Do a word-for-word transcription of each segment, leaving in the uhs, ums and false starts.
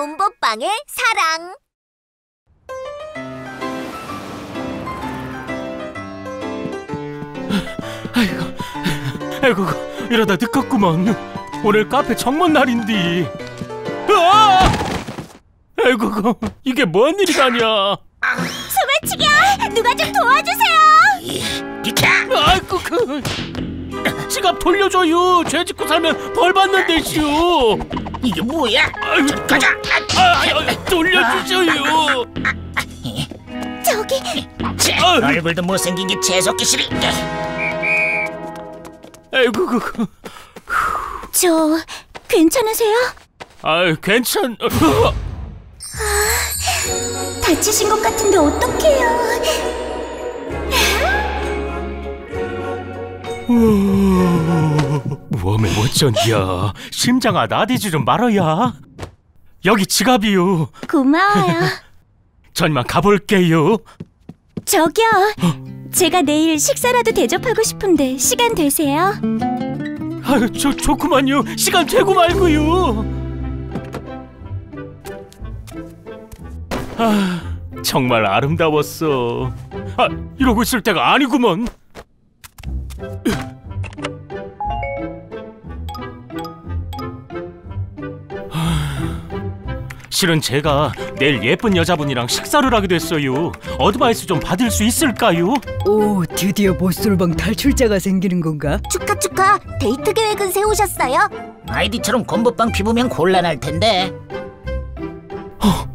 봄보빵의 사랑. 아이고, 아이고, 이러다 늦었구먼. 오늘 카페 정문 날인디. 으아! 아이고, 이게 뭔 일이다냐. 소매치기야, 누가 좀 도와주세요. 비켜. 아이고, 그 지갑 돌려줘요. 죄 짓고 살면 벌 받는데 슈. 이게 뭐야? 아유, 가자. 아, 아유, 돌려주세요. 아, 아, 아. 저기. 제, 얼굴도 못생긴 게 재석기시리. 아이고, 그, 그. 저 괜찮으세요? 아유, 괜찮. 아, 다치신 것 같은데 어떡해요? 웜에 어쩐디야. 심장아, 나대지 좀 말아야. 여기 지갑이요. 고마워요. 전만 가볼게요. 저기요, 어? 제가 내일 식사라도 대접하고 싶은데 시간 되세요? 아유, 저, 좋구만요. 시간 되고 말고요. 아, 정말 아름다웠어. 아, 이러고 있을 때가 아니구먼. 실은 제가 내일 예쁜 여자분이랑 식사를 하게 됐어요. 어드바이스 좀 받을 수 있을까요? 오, 드디어 보스롤방 탈출자가 생기는 건가? 축하 축하! 데이트 계획은 세우셨어요? 아이디처럼 건보빵 피부면 곤란할 텐데. 허,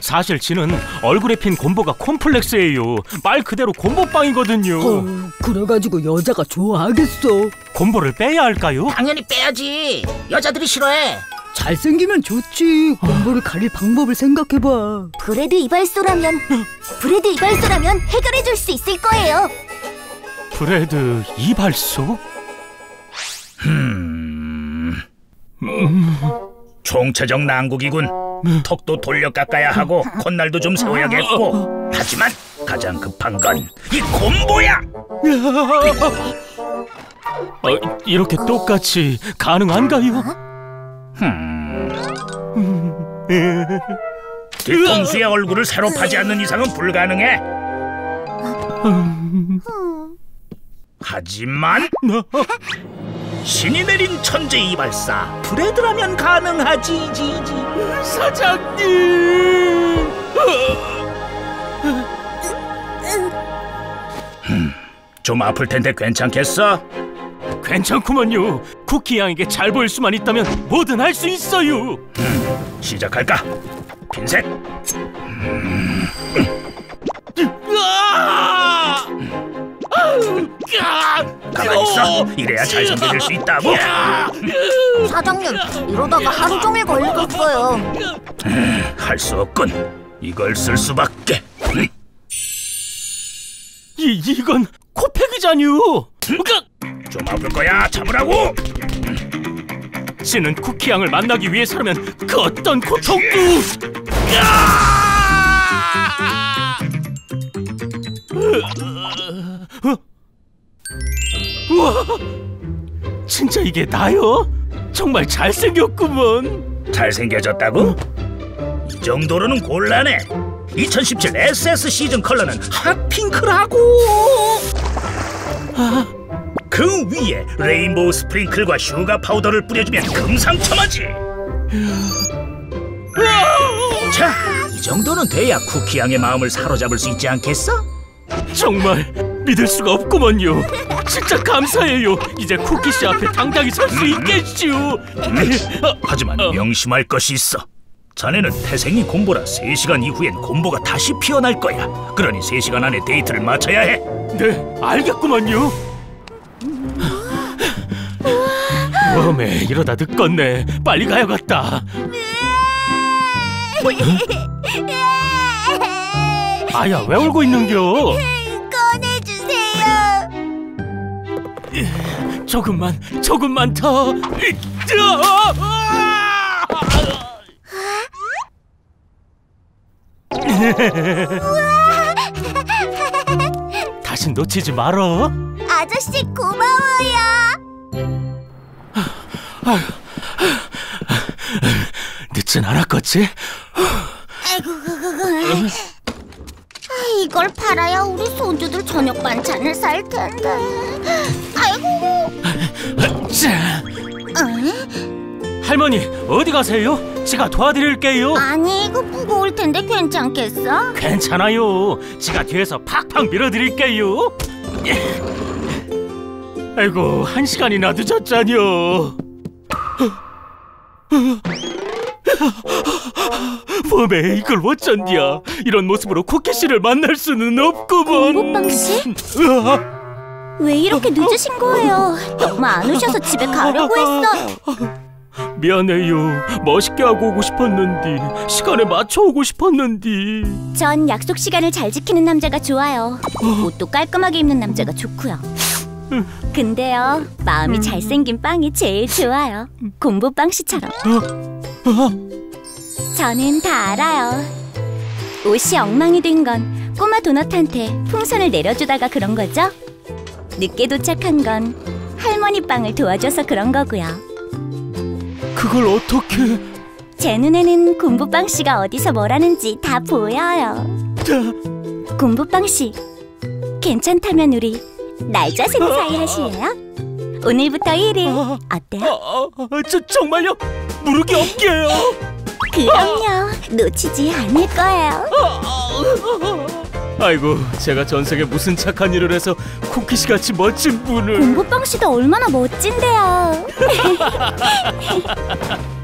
사실 지는 얼굴에 핀 곰보가 콤플렉스예요. 말 그대로 곰보빵이거든요. 어, 그래가지고 여자가 좋아하겠어. 곰보를 빼야 할까요? 당연히 빼야지. 여자들이 싫어해. 잘생기면 좋지. 곰보를 가릴 방법을 생각해봐. 브래드 이발소라면 브래드 이발소라면 해결해줄 수 있을 거예요. 브래드 이발소? 음... 음... 총체적 난국이군. 턱도 돌려 깎아야 하고 콧날도 좀 세워야겠고. 하지만 가장 급한 건 이 곰보야! 어, 이렇게 똑같이 가능한가요? 흠... 뒤통수의 얼굴을 새로 파지 않는 이상은 불가능해. 하지만 신이 내린 천재 이발사 브래드라면 가능하지. 사장님. 좀 아플 텐데 괜찮겠어? 괜찮구만요. 쿠키 양에게 잘 보일 수만 있다면 뭐든 할 수 있어요. 음, 시작할까? 핀셋. 음. 가만히 있어. 이래야 잘생겨질 수 있다고. 사장님, 이러다가 하루 종일 걸리겠어요. 음, 할 수 없군. 이걸 쓸 수밖에. 음. 이, 이건 코팩이잖요. 좀 아플 거야. 잡으라고. 지는 쿠키 양을 만나기 위해서라면 그 어떤 고통도. 우와, 진짜 이게 나요? 정말 잘생겼구먼. 잘생겨졌다고? 이 정도로는 곤란해. 이천십칠 에스에스 시즌 컬러는 핫핑크라고. 아, 그 위에 레인보우 스프링클과 슈가 파우더를 뿌려주면 금상첨화지. 자, 이 정도는 돼야 쿠키 양의 마음을 사로잡을 수 있지 않겠어? 정말 믿을 수가 없구먼요. 진짜 감사해요. 이제 쿠키 씨 앞에 당당히 설 수 있겠지요. 음, 음. 하지만 명심할 것이 있어. 자네는 태생이 곰보라 세 시간 이후엔 곰보가 다시 피어날 거야. 그러니 세 시간 안에 데이트를 마쳐야 해. 네, 알겠구먼요. 웜에 이러다 늦겄네. 빨리 가야겠다. 아야, 왜 울고 있는겨? 꺼내주세요. 조금만, 조금만 더. 다신 놓치지 말어. 아저씨 고마워요. 없진 않았겠지? 아이고, 음. 이걸 팔아야 우리 손주들 저녁 반찬을 살 텐데. 아이고. 자. 할머니, 어디 가세요? 제가 도와드릴게요. 아니, 이거 무거울 텐데 괜찮겠어? 괜찮아요. 제가 뒤에서 팍팍 밀어드릴게요. 아이고, 한 시간이나 늦었잖요. 웜에 이걸 어쩐디야. 이런 모습으로 코끼씨를 만날 수는 없구먼. 공부방씨? 왜 이렇게 늦으신 거예요? 너무 안 오셔서 집에 가려고 했어. 미안해요. 멋있게 하고 오고 싶었는데, 시간에 맞춰 오고 싶었는데. 전 약속 시간을 잘 지키는 남자가 좋아요. 옷도 깔끔하게 입는 남자가 좋고요. 근데요, 마음이 잘생긴 빵이 제일 좋아요. 공부빵씨처럼. 저는 다 알아요. 옷이 엉망이 된 건 꼬마 도넛한테 풍선을 내려주다가 그런 거죠. 늦게 도착한 건 할머니 빵을 도와줘서 그런 거고요. 그걸 어떻게... 제 눈에는 공부빵씨가 어디서 뭘 하는지 다 보여요. 공부빵씨, 괜찮다면 우리 날짜 생사이 하실래요? 오늘부터 일 일 어때요? 아, 아, 저, 정말요? 무릎이 없게요. 그럼요, 놓치지 않을 거예요. 아이고, 제가 전세계 무슨 착한 일을 해서 코끼시같이 멋진 분을. 공부빵씨도 얼마나 멋진데요.